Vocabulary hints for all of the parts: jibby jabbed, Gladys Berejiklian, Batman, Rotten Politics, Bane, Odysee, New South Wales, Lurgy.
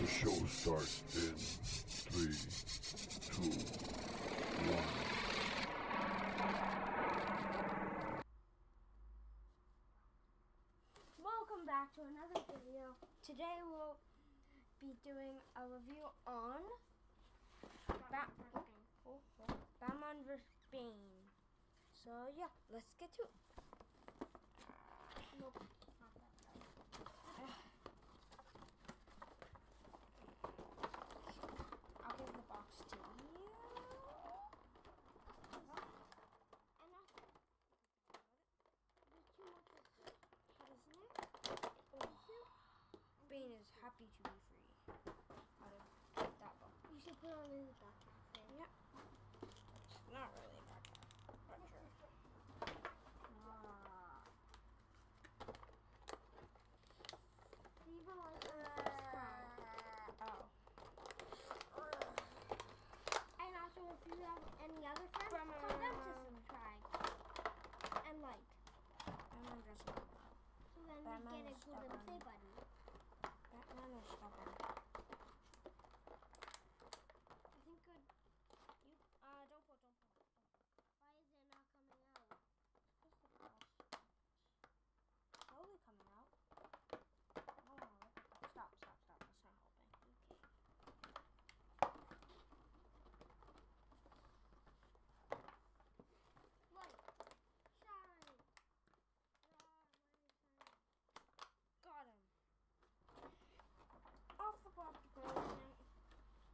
The show starts in 3, 2, 1. Welcome back to another video. Today we'll be doing a review on Batman vs. Bane. So yeah, let's get to it. Nope, not that. I'll give the box to you. And Bane is happy to be free. Out of that box. You should put on in the backpack thing. Yeah. It's not really a backpack. Not sure. Oh. So if you have any other friends, tell them to subscribe and like. So then we get a golden play button. Batman is stubborn. I think good. You don't pull. Why is it not coming out? It's slowly coming out. Oh, stop. It's not open. Okay.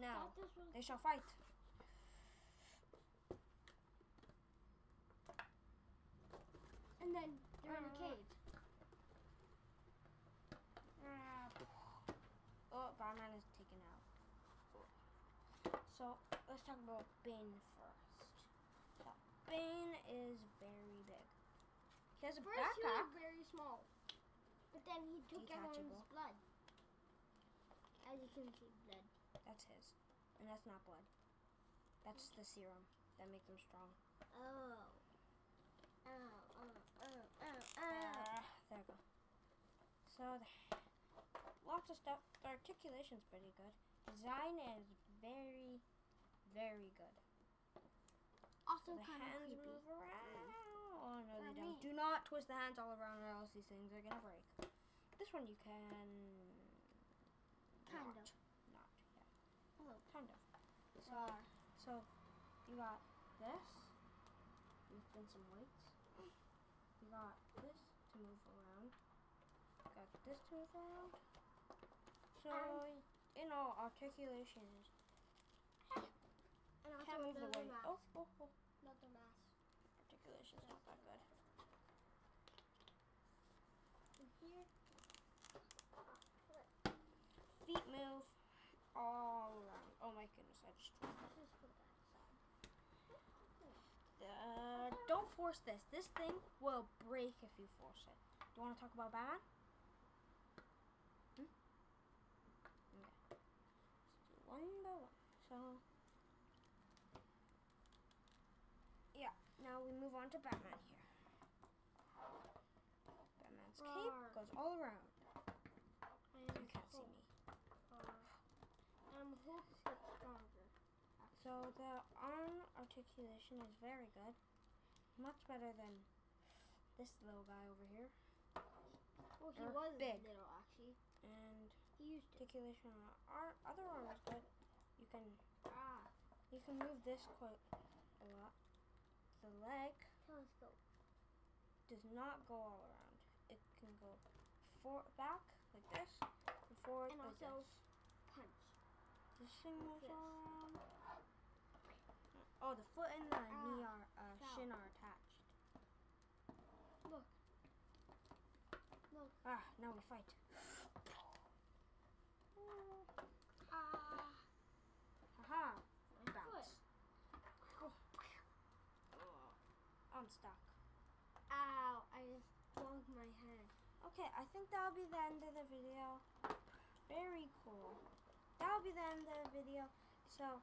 Now they shall fight. And then they're in a cage. Oh, Batman is taken out. So let's talk about Bane first. So, Bane is very big. He has a backpack. He was very small, but then he took everyone's blood. As you can see, blood. That's his. And that's not blood. That's the serum that makes him strong. There we go. So, lots of stuff. The articulation's pretty good. Design is very, very good. Also, the hands move around. Oh, no, they don't. Do not twist the hands all around or else these things are going to break. This one you can... Kind of. So you got this. You've done some weights. You got this to move around. You got this to move around. So in all, articulation is. And can't move the weight. Oh. Not the mass. Articulation is not that good. And here. Feet move all around. Oh my goodness, I just tried that. Don't force this. This thing will break if you force it. Do you want to talk about Batman? Okay. Let's do one by one. So, yeah, now we move on to Batman here. Batman's cape goes all around. You can't see me. I'm hoping it's stronger. So the arm articulation is very good. Much better than this little guy over here. Well, he was big. Little, actually. And he used articulation on the other arm is good. You can move this quite a lot. The leg telescope does not go all around. It can go back like this, and forward and like also this. Punch. This thing goes around. Oh, the foot and the knee are shin are attached. Look. Ah, now we fight. Haha. Bounce. Oh. I'm stuck. Ow! I just bumped my head. Okay, I think that'll be the end of the video. Very cool. That'll be the end of the video. So,